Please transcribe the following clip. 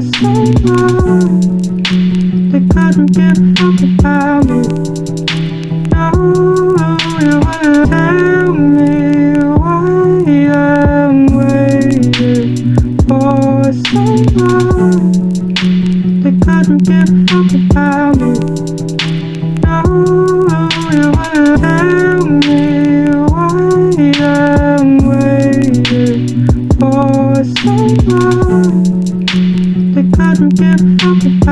are so wrong. They couldn't get from the family. No, you wanna tell me why I'm waiting for so long. They couldn't get from the family. No, you wanna tell me why I'm waiting for so long. They couldn't get from the family.